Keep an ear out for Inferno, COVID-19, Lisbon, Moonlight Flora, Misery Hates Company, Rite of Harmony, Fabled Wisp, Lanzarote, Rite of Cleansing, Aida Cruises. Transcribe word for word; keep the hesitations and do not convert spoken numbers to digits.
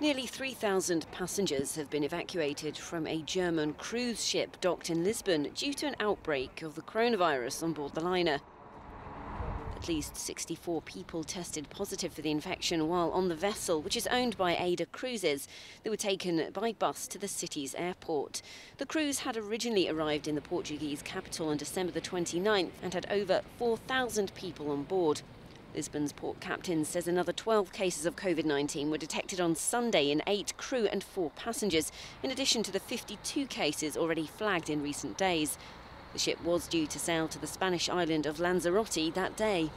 Nearly three thousand passengers have been evacuated from a German cruise ship docked in Lisbon due to an outbreak of the coronavirus on board the liner. At least sixty-four people tested positive for the infection while on the vessel, which is owned by Aida Cruises. They were taken by bus to the city's airport. The cruise had originally arrived in the Portuguese capital on December the twenty-ninth and had over four thousand people on board. Lisbon's port captain says another twelve cases of COVID nineteen were detected on Sunday in eight crew and four passengers, in addition to the fifty-two cases already flagged in recent days. The ship was due to sail to the Spanish island of Lanzarote that day.